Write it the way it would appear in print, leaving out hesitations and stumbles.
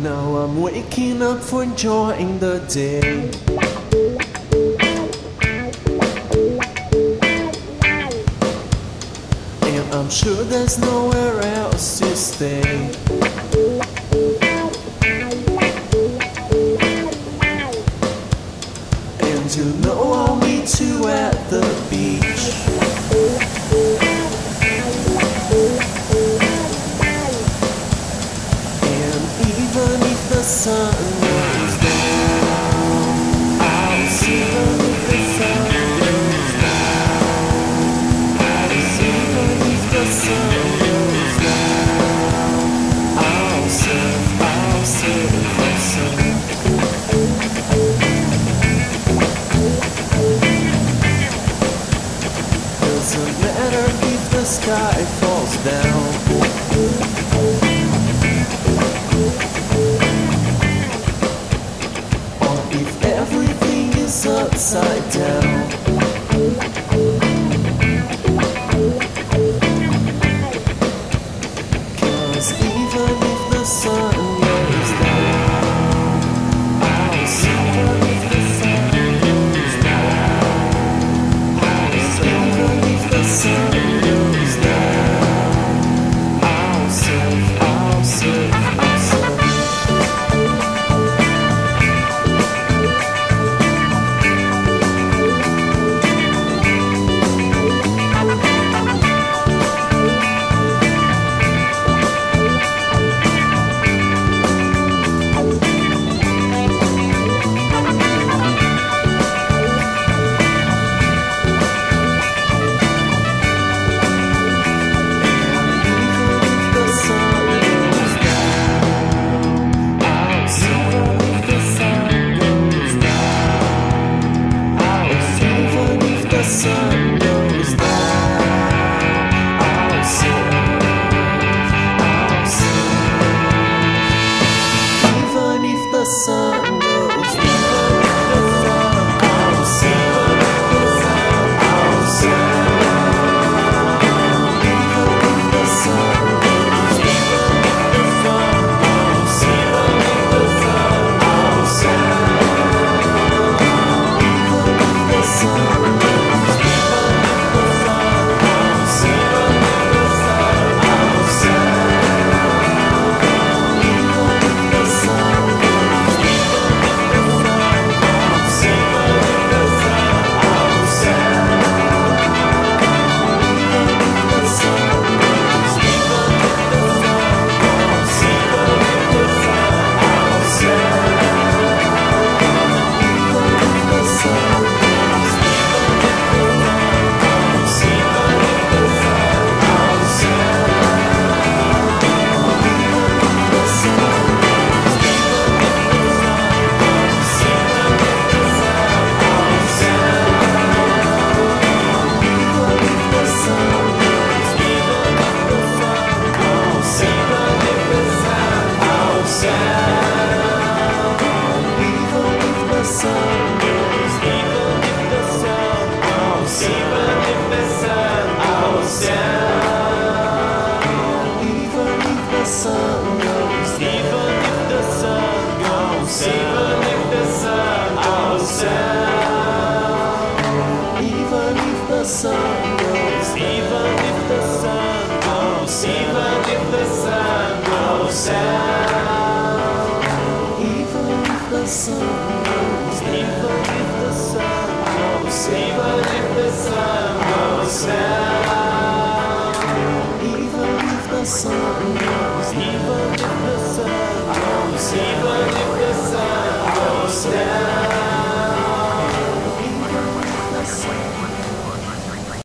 Now I'm waking up for enjoying the day. And I'm sure there's nowhere else to stay. And you know I'll meet you at the beach. The sun goes down, I'll see beneath the sun goes down, I'll see beneath the sun goes down, I'll surf the sun. Doesn't matter if the sky falls down, if everything is upside down. Cause even if the sun goes down, I'll surf beneath the sun goes down, I'll surf beneath the sun goes down, I'll surf, I'll surf. Even if the sun goes down.